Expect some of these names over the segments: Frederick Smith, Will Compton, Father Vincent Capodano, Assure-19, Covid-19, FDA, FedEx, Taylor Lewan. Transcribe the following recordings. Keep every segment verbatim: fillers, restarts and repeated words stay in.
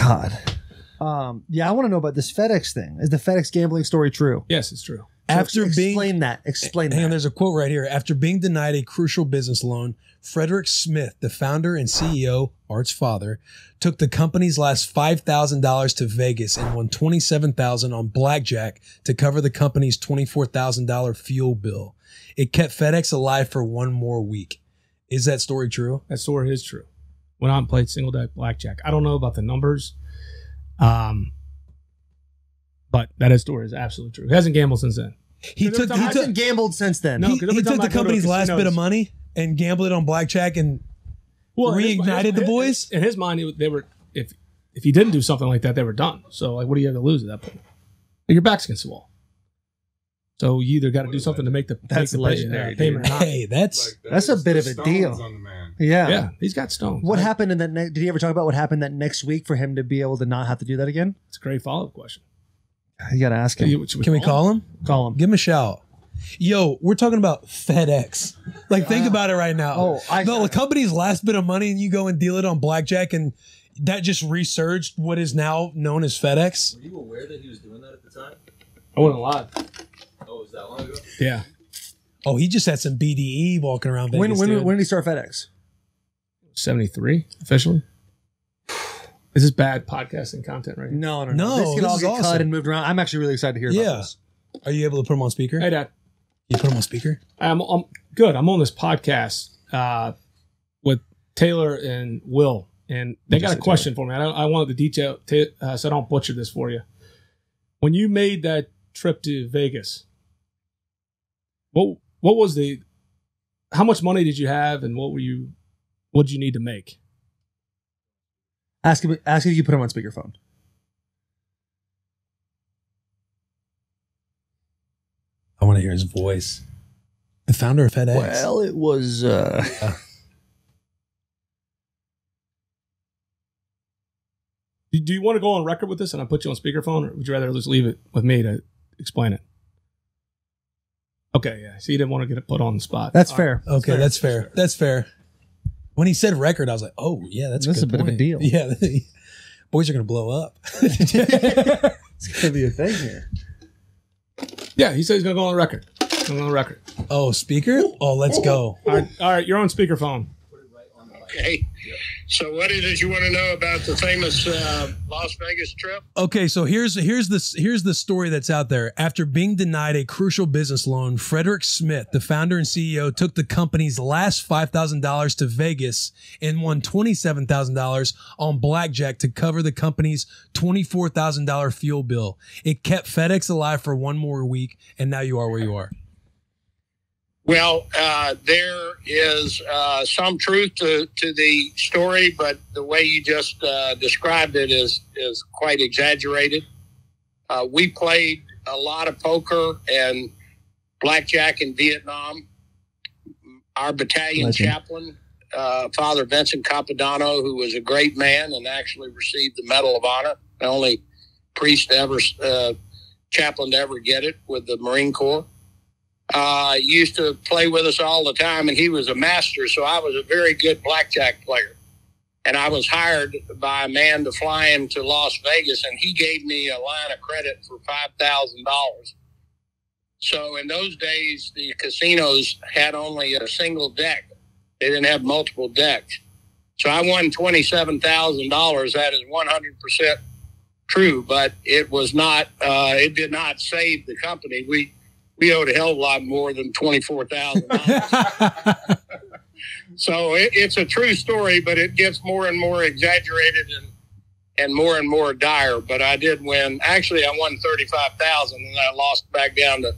God. Um, yeah, I want to know about this FedEx thing. Is the FedEx gambling story true? Yes, it's true. After After being, explain that. Explain that. And there's a quote right here. After being denied a crucial business loan, Frederick Smith, the founder and C E O, Art's father, took the company's last five thousand dollars to Vegas and won twenty-seven thousand dollars on blackjack to cover the company's twenty-four thousand dollar fuel bill. It kept FedEx alive for one more week. Is that story true? That story is true. Went out and played single day blackjack. I don't know about the numbers. Um, but that story is absolutely true. He hasn't gambled since then. He took. He hasn't gambled since then. No, he, he took the company's last bit of money and gambled it on blackjack and well, reignited his, the boys. In his mind, it, they were if if he didn't do something like that, they were done. So, like, what do you have to lose at that point? Your back's against the wall. So you either got to do something to make the that's make the legendary pay, uh, payment. Hey, that's like that that's a bit of a deal. On the man. Yeah, yeah, he's got stones. What right? happened in that? Did he ever talk about what happened that next week for him to be able to not have to do that again? It's a great follow up question. You got to ask him. You, we Can we call him? him? Call him. Give him a shout. Yo, we're talking about FedEx. Like, think uh, about it right now. Oh, I, the I, company's last bit of money, and you go and deal it on blackjack, and that just resurged what is now known as FedEx. Were you aware that he was doing that at the time? I wasn't alive. Oh, was that long ago? Yeah. Oh, he just had some B D E walking around Vegas. When, when, when did he start FedEx? seventy-three, officially. Is this bad podcasting content right now? No, no, no. no this can this all get awesome. cut and moved around. I'm actually really excited to hear yeah. about this. Are you able to put him on speaker? Hey, Dad. You put him on speaker? I'm, I'm good. I'm on this podcast uh, with Taylor and Will, and they got a question Taylor. for me. I, don't, I wanted the detail, uh, so I don't butcher this for you. When you made that trip to Vegas, what what was the? How much money did you have, and what were you? What did you need to make? Ask him, ask him if you put him on speakerphone. I want to hear his voice. The founder of FedEx. Well, it was... Uh... Yeah. do, do you want to go on record with this and I put you on speakerphone, or would you rather just leave it with me to explain it? Okay, yeah. So you didn't want to get it put on the spot. That's All fair. Right. Okay, that's fair. That's fair. That's fair. That's fair. When he said record, I was like, oh, yeah, that's, that's a good a bit point. of a deal. Yeah. Boys are going to blow up. It's going to be a thing here. Yeah, he said he's going to go on record. He's going to go on record. Oh, speaker? Oh, let's oh. go. All right, all right, you're on speakerphone. Okay. So what is it you want to know about the famous uh, Las Vegas trip? Okay, so here's here's the here's the story that's out there. After being denied a crucial business loan, Frederick Smith, the founder and C E O, took the company's last five thousand dollars to Vegas and won twenty-seven thousand dollars on blackjack to cover the company's twenty-four thousand dollar fuel bill. It kept FedEx alive for one more week, and now you are where you are. Well, uh, there is uh, some truth to, to the story, but the way you just uh, described it is, is quite exaggerated. Uh, we played a lot of poker and blackjack in Vietnam. Our battalion Legend. chaplain, uh, Father Vincent Capodano, who was a great man and actually received the Medal of Honor, the only priest ever, uh, chaplain to ever get it with the Marine Corps. Uh, used to play with us all the time, and he was a master, so I was a very good blackjack player. And I was hired by a man to fly him to Las Vegas, and he gave me a line of credit for five thousand dollars. So in those days, the casinos had only a single deck. They didn't have multiple decks. So I won twenty-seven thousand dollars. That is one hundred percent true, but it was not, uh, it did not save the company. We... We owed a hell of a lot more than twenty-four thousand dollars. So it, it's a true story, but it gets more and more exaggerated and and more and more dire. But I did win. Actually, I won thirty-five thousand dollars, and I lost back down to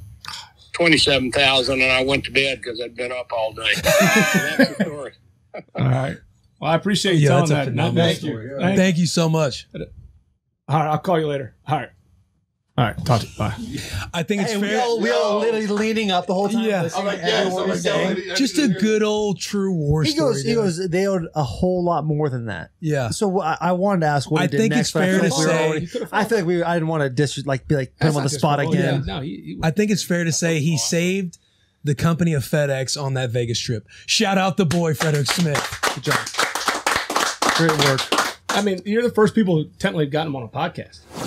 twenty-seven thousand dollars, and I went to bed because I'd been up all day. So that's the story. All right. Well, I appreciate you yeah, telling that. No, thank story. you. Yeah. Thank you so much. All right. I'll call you later. All right. All right, talk to you. Bye. I think it's hey, fair. We all, we all literally leaning up the whole time. Yeah. Oh, like, yeah so like, yeah, just a good old true war he story. Goes, he goes, they owed a whole lot more than that. Yeah. So I, I wanted to ask what I he did think next, it's fair to say. I feel like we, I didn't want to dis like be like put him on the spot again. Yeah. No, he, he I think it's fair to say he awesome. saved the company of FedEx on that Vegas trip. Shout out the boy Frederick Smith. Good job. Great work. I mean, you're the first people who technically have gotten him on a podcast.